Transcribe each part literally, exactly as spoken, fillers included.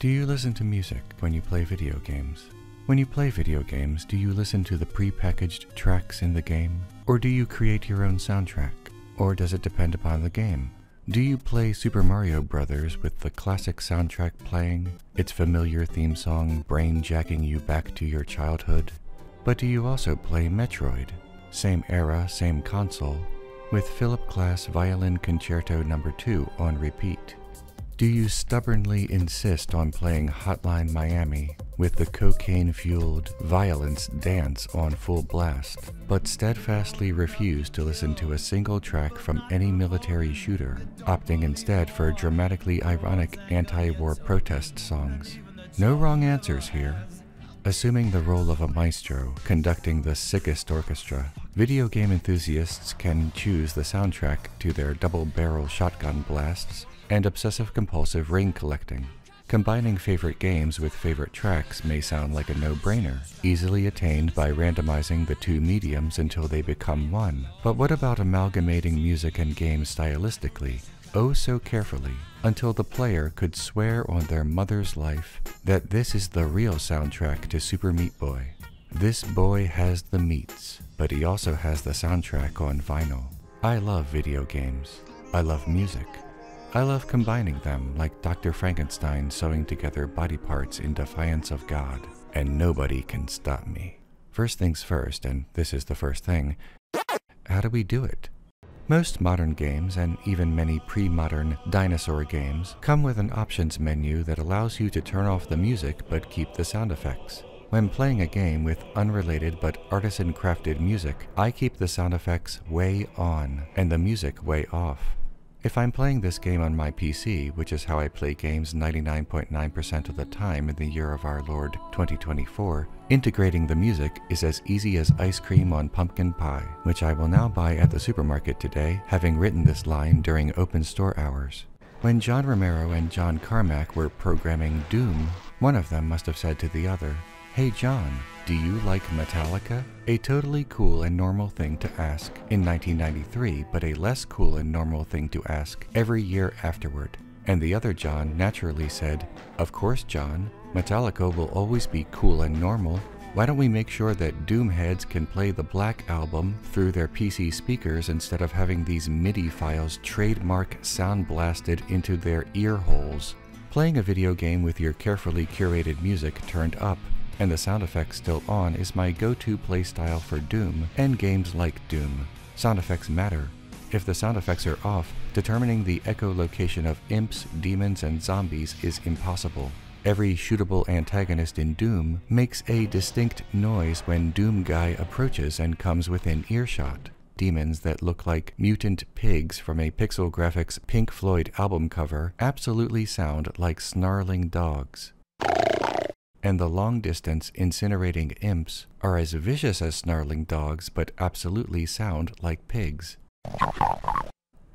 Do you listen to music when you play video games? When you play video games, do you listen to the pre-packaged tracks in the game? Or do you create your own soundtrack? Or does it depend upon the game? Do you play Super Mario Bros. With the classic soundtrack playing, its familiar theme song brain-jacking you back to your childhood? But do you also play Metroid, same era, same console, with Philip Glass Violin Concerto number two on repeat? Do you stubbornly insist on playing Hotline Miami with the cocaine-fueled violence dance on full blast, but steadfastly refuse to listen to a single track from any military shooter, opting instead for dramatically ironic anti-war protest songs? No wrong answers here. Assuming the role of a maestro conducting the sickest orchestra, video game enthusiasts can choose the soundtrack to their double-barrel shotgun blasts and obsessive-compulsive ring collecting. Combining favorite games with favorite tracks may sound like a no-brainer, easily attained by randomizing the two mediums until they become one. But what about amalgamating music and games stylistically, oh so carefully, until the player could swear on their mother's life that this is the real soundtrack to Super Meat Boy? This boy has the meats, but he also has the soundtrack on vinyl. I love video games. I love music. I love combining them like Doctor Frankenstein sewing together body parts in defiance of God, and nobody can stop me. First things first, and this is the first thing, how do we do it? Most modern games, and even many pre-modern dinosaur games, come with an options menu that allows you to turn off the music but keep the sound effects. When playing a game with unrelated but artisan-crafted music, I keep the sound effects way on and the music way off. If I'm playing this game on my P C, which is how I play games ninety-nine point nine percent of the time in the year of our Lord twenty twenty-four, integrating the music is as easy as ice cream on pumpkin pie, which I will now buy at the supermarket today, having written this line during open store hours. When John Romero and John Carmack were programming Doom, one of them must have said to the other, "Hey John, do you like Metallica?" A totally cool and normal thing to ask in nineteen ninety-three, but a less cool and normal thing to ask every year afterward. And the other John naturally said, "Of course John, Metallica will always be cool and normal. Why don't we make sure that Doomheads can play the Black Album through their P C speakers instead of having these MIDI files trademark sound blasted into their ear holes?" Playing a video game with your carefully curated music turned up and the sound effects still on is my go-to playstyle for Doom and games like Doom. Sound effects matter. If the sound effects are off, determining the echolocation of imps, demons, and zombies is impossible. Every shootable antagonist in Doom makes a distinct noise when Doom Guy approaches and comes within earshot. Demons that look like mutant pigs from a Pixel Graphics Pink Floyd album cover absolutely sound like snarling dogs. And the long-distance incinerating imps are as vicious as snarling dogs but absolutely sound like pigs.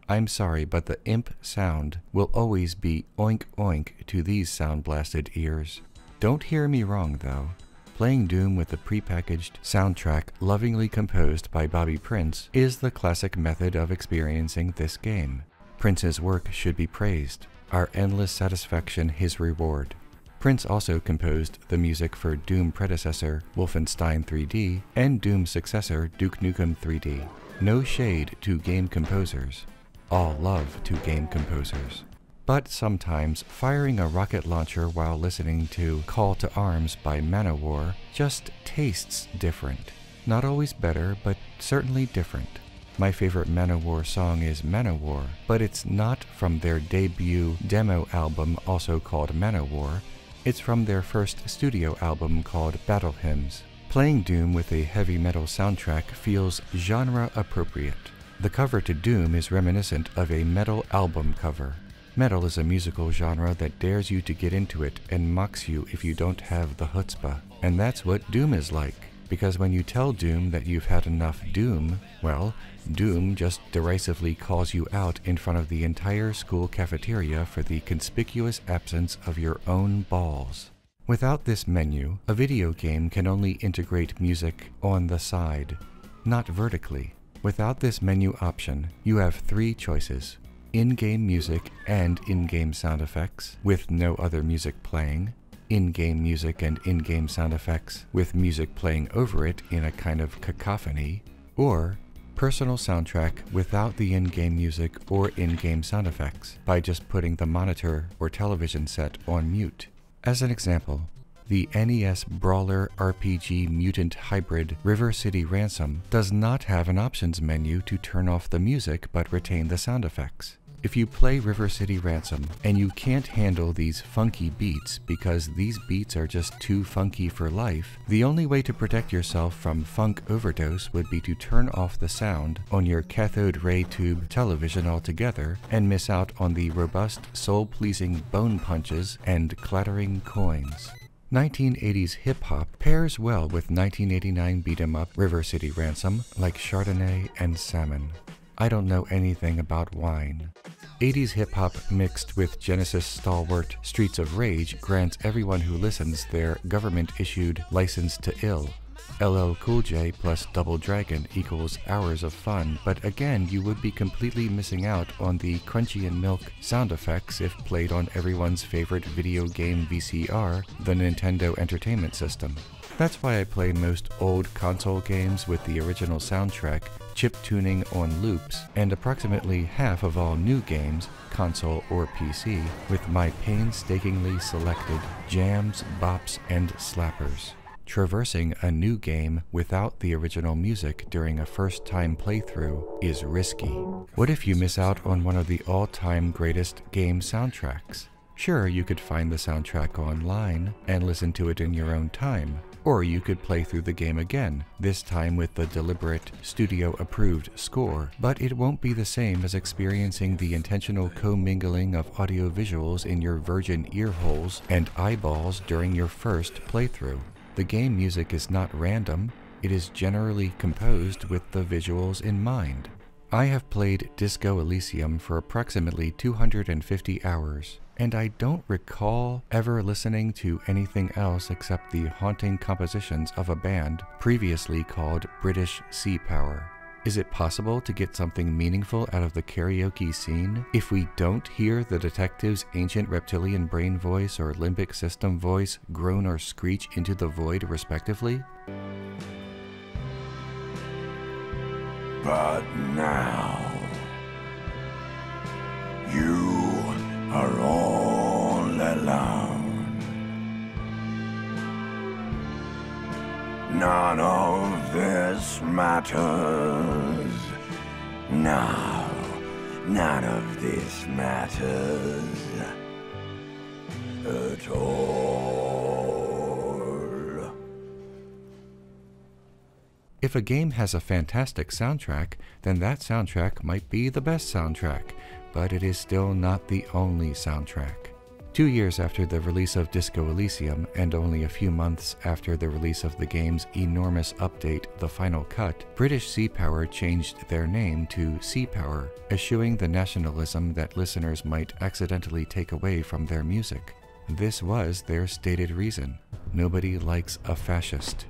I'm sorry, but the imp sound will always be oink oink to these sound-blasted ears. Don't hear me wrong though. Playing Doom with the prepackaged soundtrack lovingly composed by Bobby Prince is the classic method of experiencing this game. Prince's work should be praised, our endless satisfaction his reward. Prince also composed the music for Doom predecessor Wolfenstein three D and Doom successor Duke Nukem three D. No shade to game composers. All love to game composers. But sometimes firing a rocket launcher while listening to Call to Arms by Manowar just tastes different. Not always better, but certainly different. My favorite Manowar song is Manowar, but it's not from their debut demo album also called Manowar. It's from their first studio album called Battle Hymns. Playing Doom with a heavy metal soundtrack feels genre appropriate. The cover to Doom is reminiscent of a metal album cover. Metal is a musical genre that dares you to get into it and mocks you if you don't have the chutzpah. And that's what Doom is like, because when you tell Doom that you've had enough Doom, well, Doom just derisively calls you out in front of the entire school cafeteria for the conspicuous absence of your own balls. Without this menu, a video game can only integrate music on the side, not vertically. Without this menu option, you have three choices: in-game music and in-game sound effects with no other music playing, in-game music and in-game sound effects with music playing over it in a kind of cacophony, or personal soundtrack without the in-game music or in-game sound effects by just putting the monitor or television set on mute. As an example, the N E S Brawler R P G Mutant Hybrid River City Ransom does not have an options menu to turn off the music but retain the sound effects. If you play River City Ransom and you can't handle these funky beats because these beats are just too funky for life, the only way to protect yourself from funk overdose would be to turn off the sound on your cathode ray tube television altogether and miss out on the robust, soul-pleasing bone punches and clattering coins. nineteen eighties hip-hop pairs well with nineteen eighty-nine beat-em-up River City Ransom like Chardonnay and Salmon. I don't know anything about wine. eighties hip-hop mixed with Genesis stalwart Streets of Rage grants everyone who listens their government-issued license to ill. L L Cool J plus Double Dragon equals hours of fun, but again you would be completely missing out on the crunchy and milk sound effects if played on everyone's favorite video game V C R, the Nintendo Entertainment System. That's why I play most old console games with the original soundtrack, chip-tuning on loops, and approximately half of all new games, console or P C, with my painstakingly selected jams, bops, and slappers. Traversing a new game without the original music during a first-time playthrough is risky. What if you miss out on one of the all-time greatest game soundtracks? Sure, you could find the soundtrack online and listen to it in your own time, or you could play through the game again, this time with the deliberate, studio-approved score, but it won't be the same as experiencing the intentional co-mingling of audio visuals in your virgin ear holes and eyeballs during your first playthrough. The game music is not random, it is generally composed with the visuals in mind. I have played Disco Elysium for approximately two hundred fifty hours, and I don't recall ever listening to anything else except the haunting compositions of a band previously called British Sea Power. Is it possible to get something meaningful out of the karaoke scene if we don't hear the detective's ancient reptilian brain voice or limbic system voice groan or screech into the void respectively? But now, you are all alone. None of this matters. Now, none of this matters at all. If a game has a fantastic soundtrack, then that soundtrack might be the best soundtrack, but it is still not the only soundtrack. Two years after the release of Disco Elysium, and only a few months after the release of the game's enormous update, The Final Cut, British Sea Power changed their name to Sea Power, eschewing the nationalism that listeners might accidentally take away from their music. This was their stated reason. Nobody likes a fascist.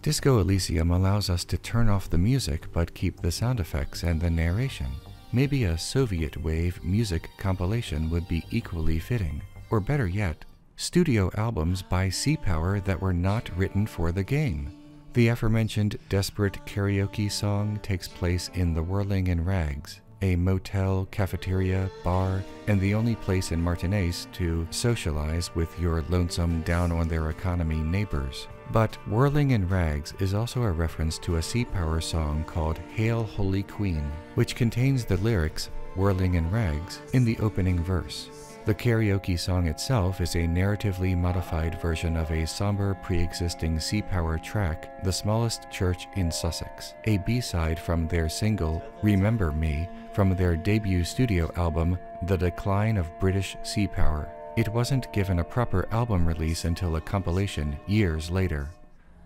Disco Elysium allows us to turn off the music but keep the sound effects and the narration. Maybe a Soviet wave music compilation would be equally fitting, or better yet, studio albums by Sea Power that were not written for the game. The aforementioned desperate karaoke song takes place in The Whirling in Rags, a motel, cafeteria, bar, and the only place in Martinez to socialize with your lonesome down-on-their-economy neighbors. But Whirling in Rags is also a reference to a Sea Power song called Hail Holy Queen, which contains the lyrics, Whirling in Rags, in the opening verse. The karaoke song itself is a narratively modified version of a somber pre-existing Sea Power track, The Smallest Church in Sussex, a B-side from their single, Remember Me, from their debut studio album, The Decline of British Sea Power. It wasn't given a proper album release until a compilation years later.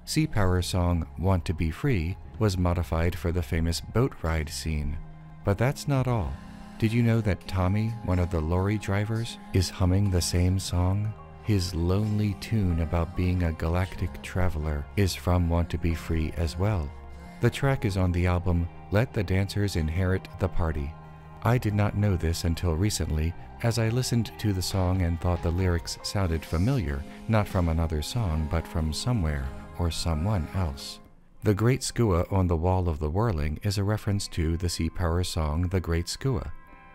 Sea Power's song Want to Be Free was modified for the famous boat ride scene. But that's not all. Did you know that Tommy, one of the lorry drivers, is humming the same song? His lonely tune about being a galactic traveler is from Want to Be Free as well. The track is on the album Let the Dancers Inherit the Party. I did not know this until recently, as I listened to the song and thought the lyrics sounded familiar, not from another song, but from somewhere or someone else. The Great Skua on the Wall of the Whirling is a reference to the Sea Power song The Great Skua.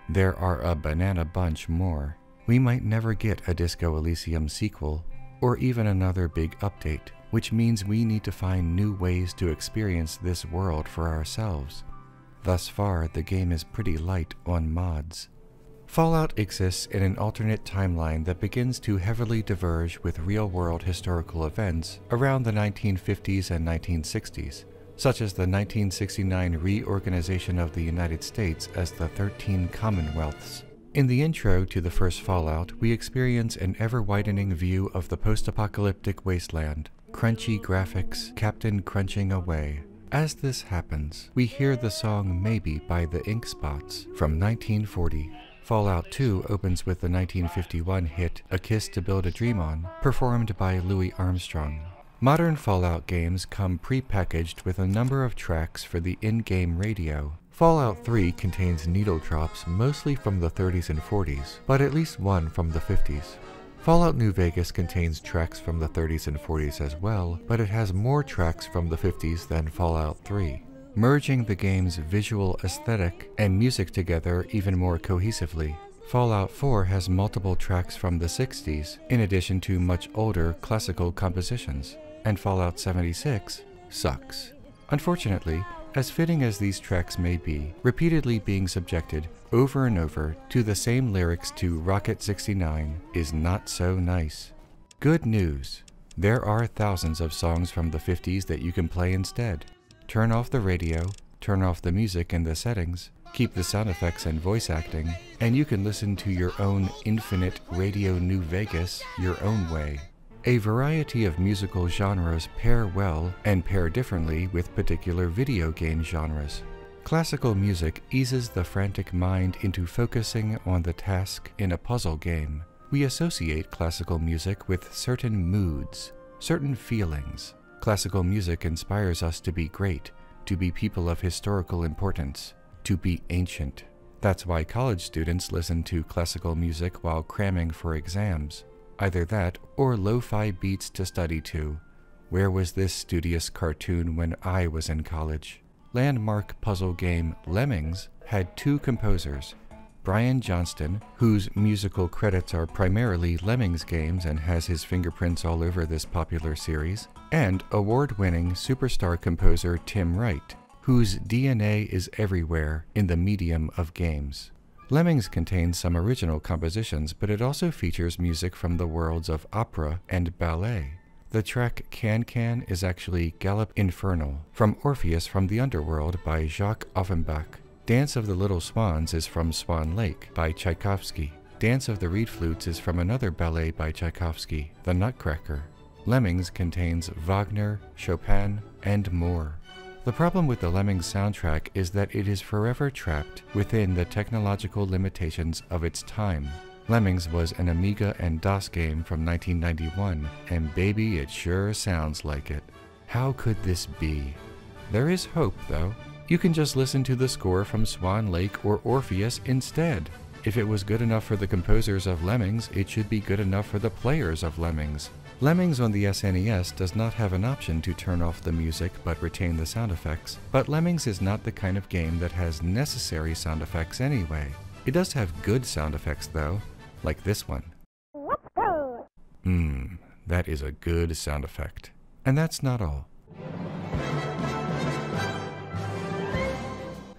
There are a banana bunch more. We might never get a Disco Elysium sequel, or even another big update, which means we need to find new ways to experience this world for ourselves. Thus far, the game is pretty light on mods. Fallout exists in an alternate timeline that begins to heavily diverge with real-world historical events around the nineteen fifties and nineteen sixties, such as the nineteen sixty-nine reorganization of the United States as the thirteen Commonwealths. In the intro to the first Fallout, we experience an ever-widening view of the post-apocalyptic wasteland, crunchy graphics, Captain crunching away. As this happens, we hear the song Maybe by the Ink Spots from nineteen forty. Fallout two opens with the nineteen fifty-one hit A Kiss to Build a Dream On, performed by Louis Armstrong. Modern Fallout games come pre-packaged with a number of tracks for the in-game radio. Fallout three contains needle drops mostly from the thirties and forties, but at least one from the fifties. Fallout New Vegas contains tracks from the thirties and forties as well, but it has more tracks from the fifties than Fallout three, merging the game's visual aesthetic and music together even more cohesively. Fallout four has multiple tracks from the sixties, in addition to much older classical compositions, and Fallout seventy-six sucks. Unfortunately, as fitting as these tracks may be, repeatedly being subjected, over and over, to the same lyrics to Rocket sixty-nine is not so nice. Good news! There are thousands of songs from the fifties that you can play instead. Turn off the radio, turn off the music and the settings, keep the sound effects and voice acting, and you can listen to your own infinite Radio New Vegas your own way. A variety of musical genres pair well and pair differently with particular video game genres. Classical music eases the frantic mind into focusing on the task in a puzzle game. We associate classical music with certain moods, certain feelings. Classical music inspires us to be great, to be people of historical importance, to be ancient. That's why college students listen to classical music while cramming for exams. Either that, or lo-fi beats to study to. Where was this studious cartoon when I was in college? Landmark puzzle game Lemmings had two composers, Brian Johnston, whose musical credits are primarily Lemmings games and has his fingerprints all over this popular series, and award-winning superstar composer Tim Wright, whose D N A is everywhere in the medium of games. Lemmings contains some original compositions, but it also features music from the worlds of opera and ballet. The track Can Can is actually Galop Infernal from Orpheus from the Underworld by Jacques Offenbach. Dance of the Little Swans is from Swan Lake by Tchaikovsky. Dance of the Reed Flutes is from another ballet by Tchaikovsky, The Nutcracker. Lemmings contains Wagner, Chopin, and more. The problem with the Lemmings soundtrack is that it is forever trapped within the technological limitations of its time. Lemmings was an Amiga and DOS game from nineteen ninety-one, and baby, it sure sounds like it. How could this be? There is hope, though. You can just listen to the score from Swan Lake or Orpheus instead. If it was good enough for the composers of Lemmings, it should be good enough for the players of Lemmings. Lemmings on the S N E S does not have an option to turn off the music but retain the sound effects, but Lemmings is not the kind of game that has necessary sound effects anyway. It does have good sound effects though, like this one. Mmm, that is a good sound effect. And that's not all.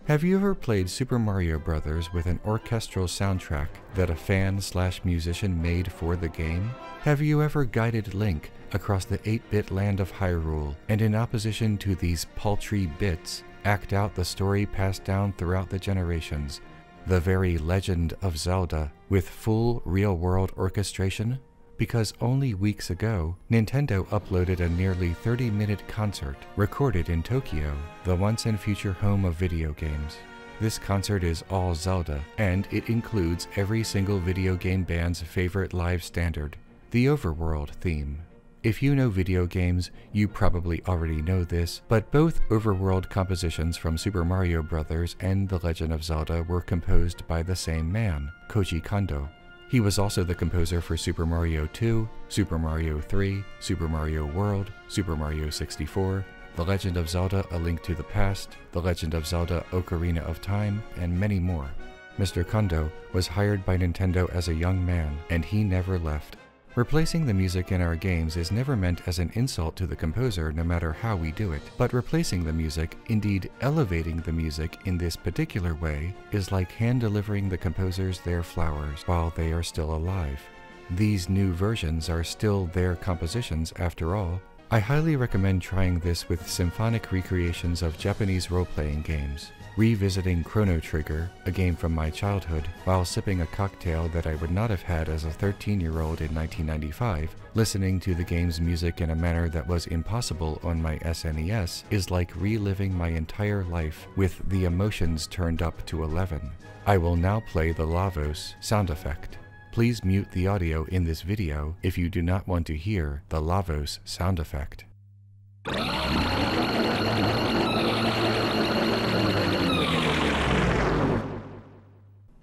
Have you ever played Super Mario Bros. With an orchestral soundtrack that a fan-slash-musician made for the game? Have you ever guided Link across the eight-bit land of Hyrule, and in opposition to these paltry bits, act out the story passed down throughout the generations, the very Legend of Zelda, with full real-world orchestration? Because only weeks ago, Nintendo uploaded a nearly thirty-minute concert recorded in Tokyo, the once and future home of video games. This concert is all Zelda, and it includes every single video game band's favorite live standard, the Overworld theme. If you know video games, you probably already know this, but both overworld compositions from Super Mario Bros. And The Legend of Zelda were composed by the same man, Koji Kondo. He was also the composer for Super Mario two, Super Mario three, Super Mario World, Super Mario sixty-four, The Legend of Zelda: A Link to the Past, The Legend of Zelda: Ocarina of Time, and many more. Mister Kondo was hired by Nintendo as a young man, and he never left. Replacing the music in our games is never meant as an insult to the composer no matter how we do it, but replacing the music, indeed elevating the music in this particular way, is like hand-delivering the composers their flowers while they are still alive. These new versions are still their compositions after all. I highly recommend trying this with symphonic recreations of Japanese role-playing games, revisiting Chrono Trigger, a game from my childhood, while sipping a cocktail that I would not have had as a thirteen-year-old in nineteen ninety-five, listening to the game's music in a manner that was impossible on my S N E S is like reliving my entire life with the emotions turned up to eleven. I will now play the Lavos sound effect. Please mute the audio in this video if you do not want to hear the Lavos sound effect.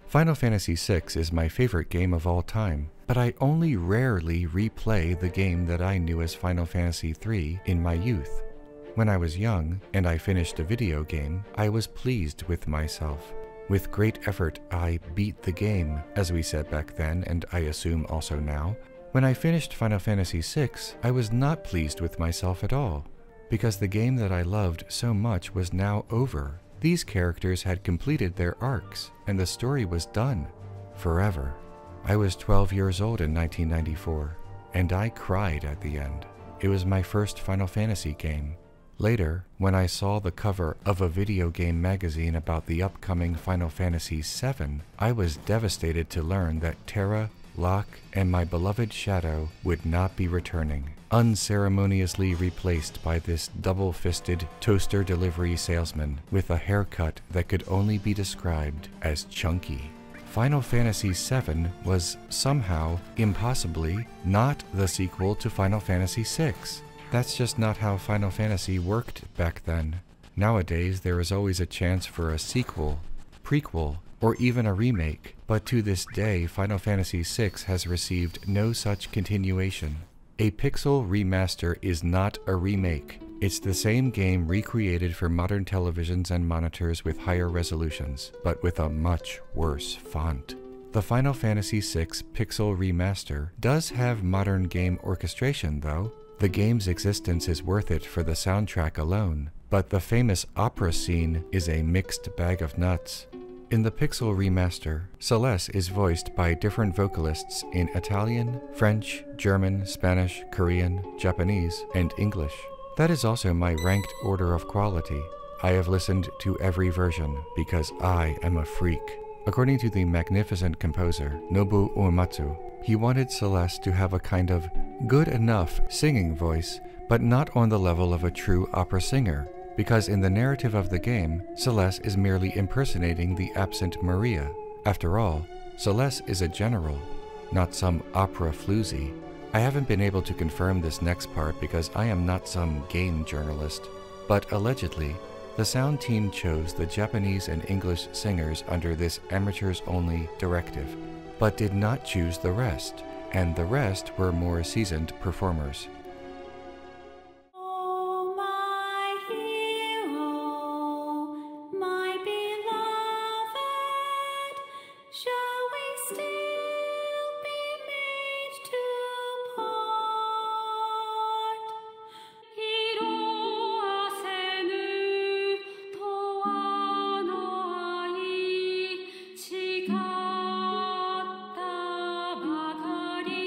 Final Fantasy six is my favorite game of all time, but I only rarely replay the game that I knew as Final Fantasy three in my youth. When I was young and I finished a video game, I was pleased with myself. With great effort, I beat the game, as we said back then, and I assume also now. When I finished Final Fantasy six, I was not pleased with myself at all, because the game that I loved so much was now over. These characters had completed their arcs, and the story was done. Forever. I was twelve years old in nineteen ninety-four, and I cried at the end. It was my first Final Fantasy game. Later, when I saw the cover of a video game magazine about the upcoming Final Fantasy seven, I was devastated to learn that Terra, Locke, and my beloved Shadow would not be returning, unceremoniously replaced by this double-fisted toaster delivery salesman with a haircut that could only be described as chunky. Final Fantasy seven was somehow, impossibly, not the sequel to Final Fantasy six. That's just not how Final Fantasy worked back then. Nowadays, there is always a chance for a sequel, prequel, or even a remake, but to this day, Final Fantasy six has received no such continuation. A pixel remaster is not a remake. It's the same game recreated for modern televisions and monitors with higher resolutions, but with a much worse font. The Final Fantasy six pixel remaster does have modern game orchestration, though. The game's existence is worth it for the soundtrack alone, but the famous opera scene is a mixed bag of nuts. In the pixel remaster, Celeste is voiced by different vocalists in Italian, French, German, Spanish, Korean, Japanese, and English. That is also my ranked order of quality. I have listened to every version because I am a freak. According to the magnificent composer, Nobuo Uematsu, he wanted Celeste to have a kind of good enough singing voice, but not on the level of a true opera singer, because in the narrative of the game, Celeste is merely impersonating the absent Maria. After all, Celeste is a general, not some opera floozy. I haven't been able to confirm this next part because I am not some game journalist, but allegedly, the sound team chose the Japanese and English singers under this amateurs-only directive, but did not choose the rest, and the rest were more seasoned performers. Oh, my hero, my beloved, shall we still be made to part? Hiro asenu to wa no ai chikaru. Thank you.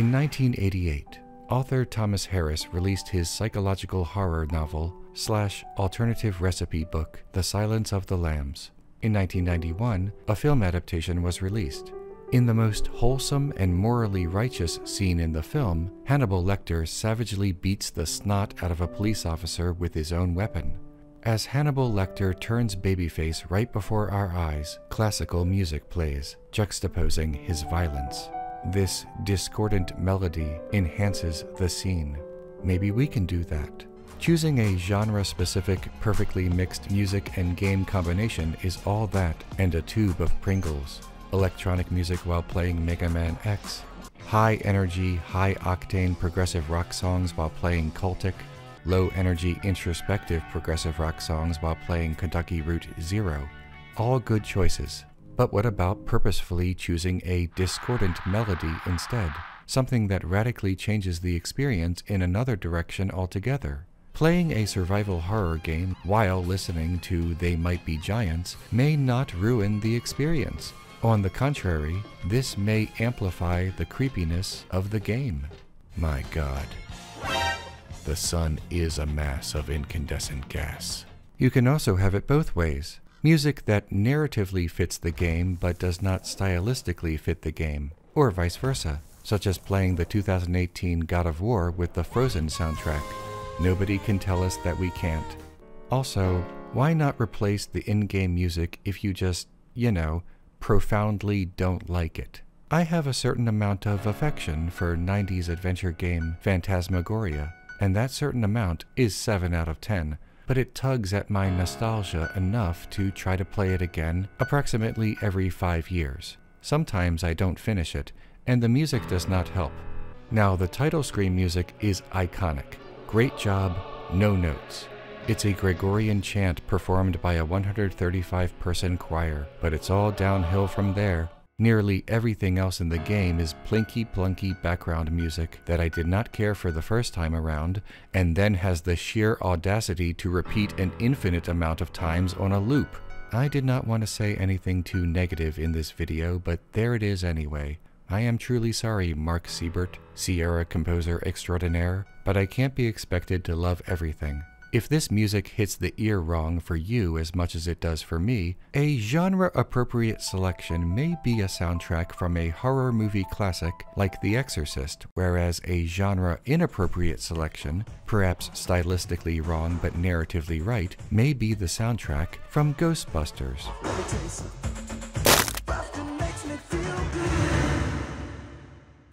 In nineteen eighty-eight, author Thomas Harris released his psychological horror novel slash alternative recipe book, The Silence of the Lambs. In nineteen ninety-one, a film adaptation was released. In the most wholesome and morally righteous scene in the film, Hannibal Lecter savagely beats the snot out of a police officer with his own weapon. As Hannibal Lecter turns babyface right before our eyes, classical music plays, juxtaposing his violence. This discordant melody enhances the scene. Maybe we can do that. Choosing a genre-specific, perfectly mixed music and game combination is all that and a tube of Pringles. Electronic music while playing Mega Man X. High-energy, high-octane progressive rock songs while playing Cultic. Low-energy, introspective progressive rock songs while playing Kentucky Route Zero. All good choices. But what about purposefully choosing a discordant melody instead? Something that radically changes the experience in another direction altogether. Playing a survival horror game while listening to They Might Be Giants may not ruin the experience. On the contrary, this may amplify the creepiness of the game. My God. The sun is a mass of incandescent gas. You can also have it both ways. Music that narratively fits the game but does not stylistically fit the game, or vice versa, such as playing the two thousand eighteen God of War with the Frozen soundtrack. Nobody can tell us that we can't. Also, why not replace the in-game music if you just, you know, profoundly don't like it? I have a certain amount of affection for nineties adventure game Phantasmagoria, and that certain amount is seven out of ten. But it tugs at my nostalgia enough to try to play it again approximately every five years. Sometimes I don't finish it, and the music does not help. Now, the title screen music is iconic. Great job, no notes. It's a Gregorian chant performed by a one hundred thirty-five person choir, but it's all downhill from there. Nearly everything else in the game is plinky-plunky background music that I did not care for the first time around, and then has the sheer audacity to repeat an infinite amount of times on a loop. I did not want to say anything too negative in this video, but there it is anyway. I am truly sorry, Mark Siebert, Sierra composer extraordinaire, but I can't be expected to love everything. If this music hits the ear wrong for you as much as it does for me, a genre-appropriate selection may be a soundtrack from a horror movie classic like The Exorcist, whereas a genre-inappropriate selection, perhaps stylistically wrong but narratively right, may be the soundtrack from Ghostbusters.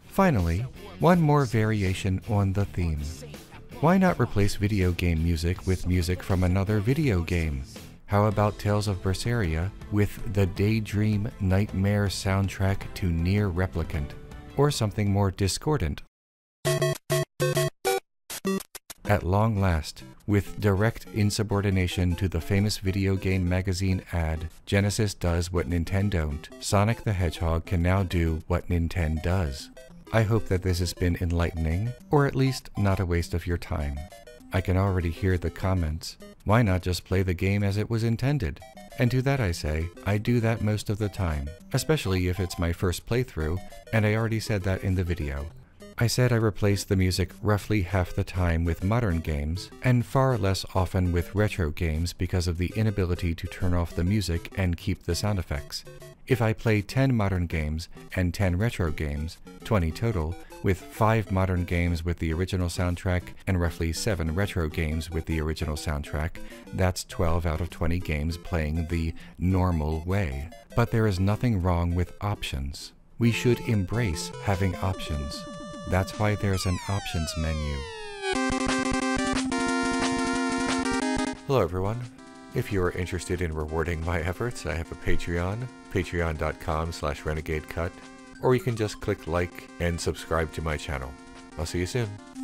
Finally, one more variation on the theme. Why not replace video game music with music from another video game? How about Tales of Berseria with the Daydream Nightmare soundtrack to Nier Replicant, or something more discordant? At long last, with direct insubordination to the famous video game magazine ad, Genesis does what Nintendo don't. Sonic the Hedgehog can now do what Nintendo does. I hope that this has been enlightening, or at least not a waste of your time. I can already hear the comments. Why not just play the game as it was intended? And to that I say, I do that most of the time, especially if it's my first playthrough, and I already said that in the video. I said I replace the music roughly half the time with modern games, and far less often with retro games because of the inability to turn off the music and keep the sound effects. If I play ten modern games and ten retro games, twenty total, with five modern games with the original soundtrack and roughly seven retro games with the original soundtrack, that's twelve out of twenty games playing the normal way. But there is nothing wrong with options. We should embrace having options. That's why there's an options menu. Hello everyone. If you are interested in rewarding my efforts, I have a Patreon, patreon dot com slash renegadecut, or you can just click like and subscribe to my channel. I'll see you soon.